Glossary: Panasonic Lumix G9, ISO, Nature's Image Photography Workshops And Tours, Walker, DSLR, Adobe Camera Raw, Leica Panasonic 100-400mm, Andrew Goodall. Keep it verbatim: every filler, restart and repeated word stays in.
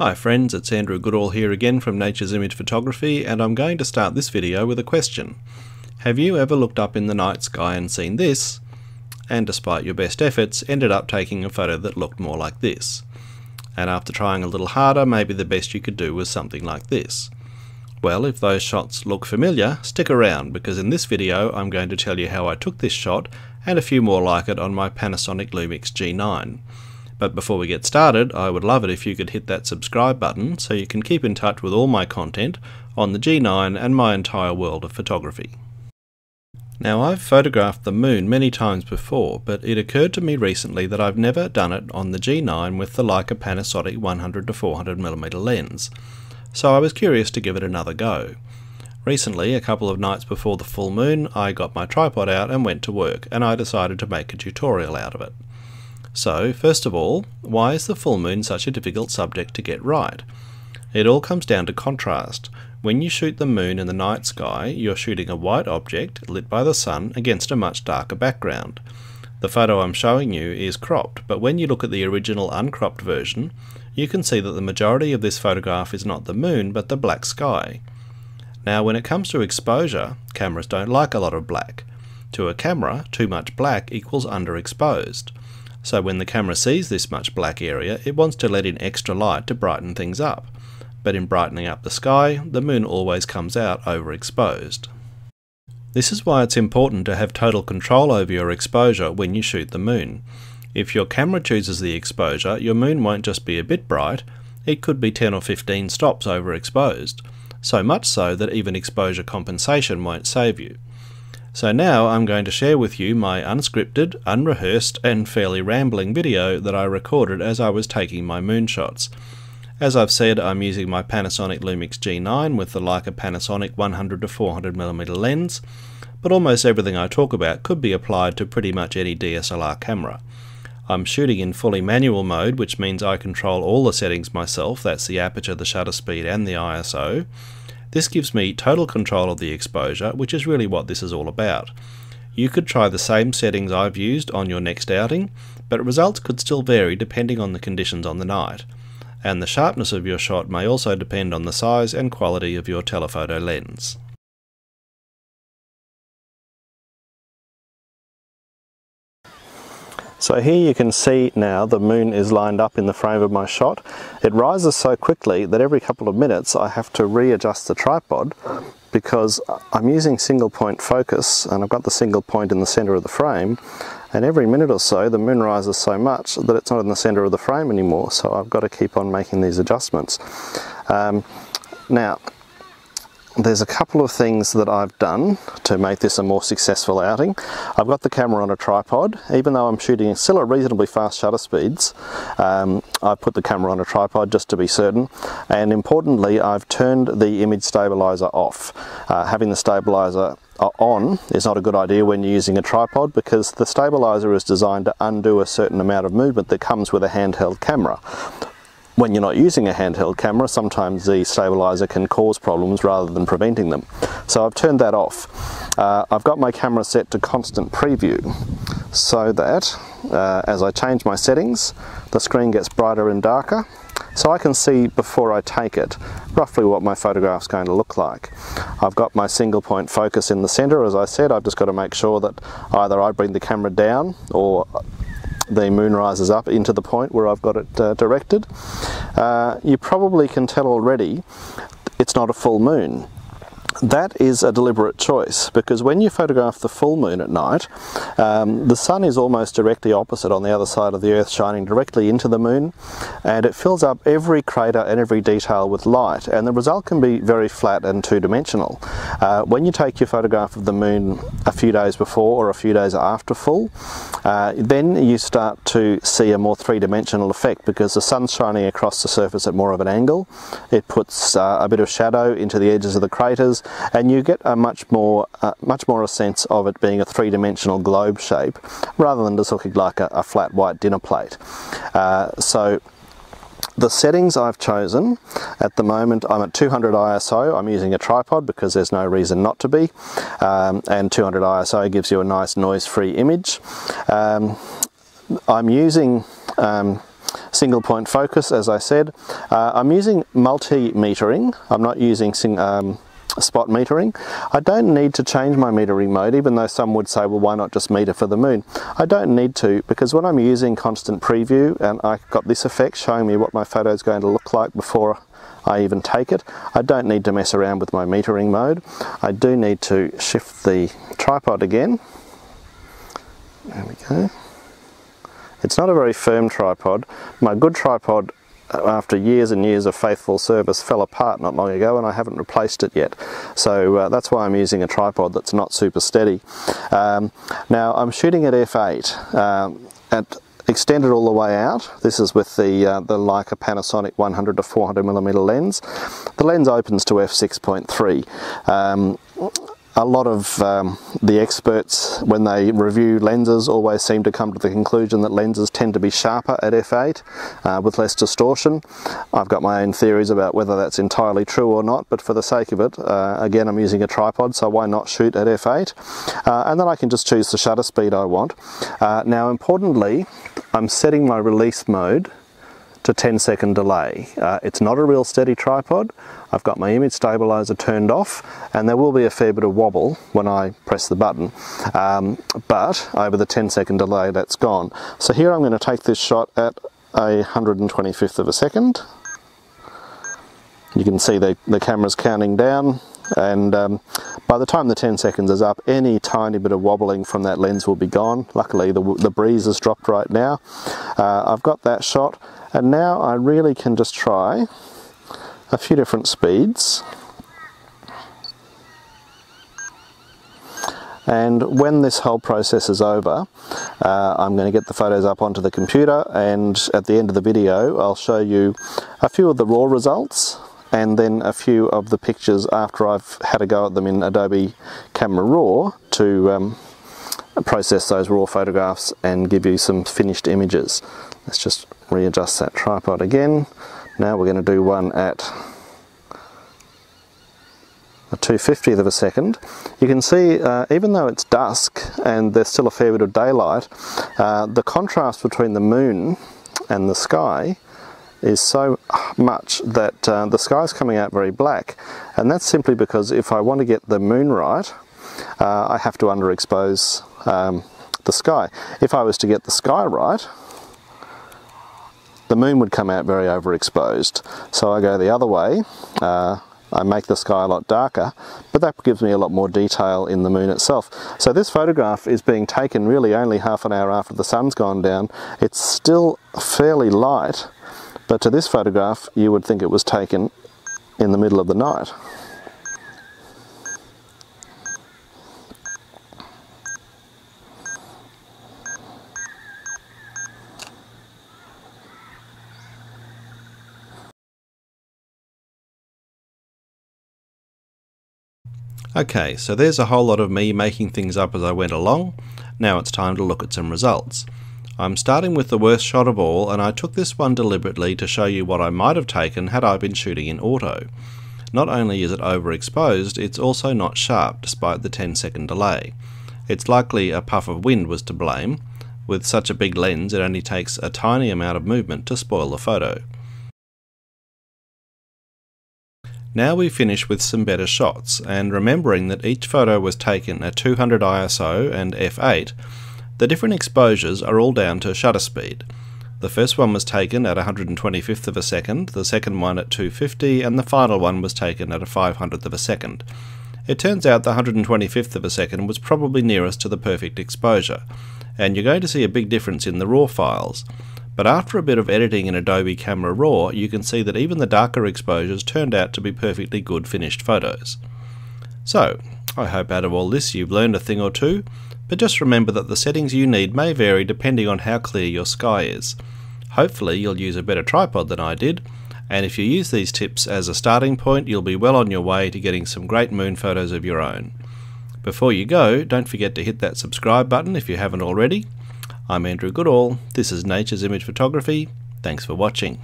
Hi friends, it's Andrew Goodall here again from Nature's Image Photography, and I'm going to start this video with a question. Have you ever looked up in the night sky and seen this, and despite your best efforts, ended up taking a photo that looked more like this? And after trying a little harder, maybe the best you could do was something like this. Well, if those shots look familiar, stick around, because in this video I'm going to tell you how I took this shot, and a few more like it on my Panasonic Lumix G nine. But before we get started, I would love it if you could hit that subscribe button so you can keep in touch with all my content on the G nine and my entire world of photography. Now, I've photographed the moon many times before, but it occurred to me recently that I've never done it on the G nine with the Leica Panasonic one hundred to four hundred millimeter lens, so I was curious to give it another go. Recently, a couple of nights before the full moon, I got my tripod out and went to work, and I decided to make a tutorial out of it. So, first of all, why is the full moon such a difficult subject to get right? It all comes down to contrast. When you shoot the moon in the night sky, you're shooting a white object lit by the sun against a much darker background. The photo I'm showing you is cropped, but when you look at the original uncropped version, you can see that the majority of this photograph is not the moon, but the black sky. Now, when it comes to exposure, cameras don't like a lot of black. To a camera, too much black equals underexposed. So when the camera sees this much black area, it wants to let in extra light to brighten things up. But in brightening up the sky, the moon always comes out overexposed. This is why it's important to have total control over your exposure when you shoot the moon. If your camera chooses the exposure, your moon won't just be a bit bright, it could be ten or fifteen stops overexposed. So much so that even exposure compensation won't save you. So now I'm going to share with you my unscripted, unrehearsed and fairly rambling video that I recorded as I was taking my moon shots. As I've said, I'm using my Panasonic Lumix G nine with the Leica Panasonic one hundred to four hundred millimeter lens, but almost everything I talk about could be applied to pretty much any D S L R camera. I'm shooting in fully manual mode, which means I control all the settings myself, that's the aperture, the shutter speed and the I S O. This gives me total control of the exposure, which is really what this is all about. You could try the same settings I've used on your next outing, but results could still vary depending on the conditions on the night. And the sharpness of your shot may also depend on the size and quality of your telephoto lens. So here you can see now the moon is lined up in the frame of my shot. It rises so quickly that every couple of minutes I have to readjust the tripod because I'm using single point focus and I've got the single point in the center of the frame, and every minute or so the moon rises so much that it's not in the center of the frame anymore, so I've got to keep on making these adjustments. Um, now, there's a couple of things that I've done to make this a more successful outing. I've got the camera on a tripod. Even though I'm shooting still at reasonably fast shutter speeds, um, I put the camera on a tripod just to be certain. And importantly, I've turned the image stabilizer off. Uh, having the stabilizer on is not a good idea when you're using a tripod, because the stabilizer is designed to undo a certain amount of movement that comes with a handheld camera. When you're not using a handheld camera, sometimes the stabilizer can cause problems rather than preventing them. So I've turned that off. Uh, I've got my camera set to constant preview so that uh, as I change my settings, the screen gets brighter and darker, so I can see before I take it roughly what my photograph's going to look like. I've got my single point focus in the center. As I said, I've just got to make sure that either I bring the camera down or the moon rises up into the point where I've got it uh, directed. Uh, you probably can tell already it's not a full moon. That is a deliberate choice, because when you photograph the full moon at night, um, the sun is almost directly opposite on the other side of the earth, shining directly into the moon, and it fills up every crater and every detail with light, and the result can be very flat and two-dimensional. Uh, when you take your photograph of the moon a few days before or a few days after full, uh, then you start to see a more three-dimensional effect, because the sun's shining across the surface at more of an angle. It puts uh, a bit of shadow into the edges of the craters, and you get a much more, uh, much more a sense of it being a three-dimensional globe shape rather than just looking like a, a flat white dinner plate. Uh, so the settings I've chosen, at the moment I'm at two hundred I S O. I'm using a tripod because there's no reason not to be, um, and two hundred I S O gives you a nice noise-free image. Um, I'm using um, single point focus, as I said. Uh, I'm using multi-metering, I'm not using sing um, spot metering. I don't need to change my metering mode, even though some would say, well, why not just meter for the moon? I don't need to, because when I'm using constant preview and I've got this effect showing me what my photo is going to look like before I even take it, I don't need to mess around with my metering mode. I do need to shift the tripod again. There we go. It's not a very firm tripod. My good tripod, after years and years of faithful service, fell apart not long ago and I haven't replaced it yet. So uh, that's why I'm using a tripod that's not super steady. Um, now I'm shooting at f eight, um, at extended all the way out. This is with the, uh, the Leica Panasonic one hundred to four hundred millimeter lens. The lens opens to f six point three. Um, A lot of um, the experts, when they review lenses, always seem to come to the conclusion that lenses tend to be sharper at f eight uh, with less distortion. I've got my own theories about whether that's entirely true or not, but for the sake of it, uh, again, I'm using a tripod, so why not shoot at f eight? Uh, and then I can just choose the shutter speed I want. Uh, now, importantly, I'm setting my release mode to ten second delay. Uh, it's not a real steady tripod. I've got my image stabilizer turned off and there will be a fair bit of wobble when I press the button, um, but over the ten second delay that's gone. So here I'm going to take this shot at a one hundred twenty-fifth of a second. You can see the, the camera's counting down, and um, by the time the ten seconds is up, any tiny bit of wobbling from that lens will be gone. Luckily the, the breeze has dropped right now. Uh, I've got that shot, and now I really can just try a few different speeds, and when this whole process is over, uh, I'm going to get the photos up onto the computer, and at the end of the video I'll show you a few of the raw results and then a few of the pictures after I've had a go at them in Adobe Camera Raw to um, process those raw photographs and give you some finished images. Let's just readjust that tripod again. Now we're going to do one at a two fiftieth of a second. You can see, uh, even though it's dusk and there's still a fair bit of daylight, uh, the contrast between the moon and the sky is so much that uh, the sky's coming out very black. And that's simply because if I want to get the moon right, uh, I have to underexpose um, the sky. If I was to get the sky right, the moon would come out very overexposed. So I go the other way, uh, I make the sky a lot darker, but that gives me a lot more detail in the moon itself. So this photograph is being taken really only half an hour after the sun's gone down. It's still fairly light, but to this photograph you would think it was taken in the middle of the night. Okay, so there's a whole lot of me making things up as I went along. Now it's time to look at some results. I'm starting with the worst shot of all, and I took this one deliberately to show you what I might have taken had I been shooting in auto. Not only is it overexposed, it's also not sharp despite the ten second delay. It's likely a puff of wind was to blame. With such a big lens, it only takes a tiny amount of movement to spoil the photo. Now we finish with some better shots, and remembering that each photo was taken at two hundred I S O and f eight, the different exposures are all down to shutter speed. The first one was taken at one hundred twenty-fifth of a second, the second one at two fifty, and the final one was taken at a five hundredth of a second. It turns out the one hundred twenty-fifth of a second was probably nearest to the perfect exposure, and you're going to see a big difference in the raw files. But after a bit of editing in Adobe Camera Raw, you can see that even the darker exposures turned out to be perfectly good finished photos. So, I hope out of all this you've learned a thing or two, but just remember that the settings you need may vary depending on how clear your sky is. Hopefully you'll use a better tripod than I did, and if you use these tips as a starting point, you'll be well on your way to getting some great moon photos of your own. Before you go, don't forget to hit that subscribe button if you haven't already. I'm Andrew Goodall, this is Nature's Image Photography, thanks for watching.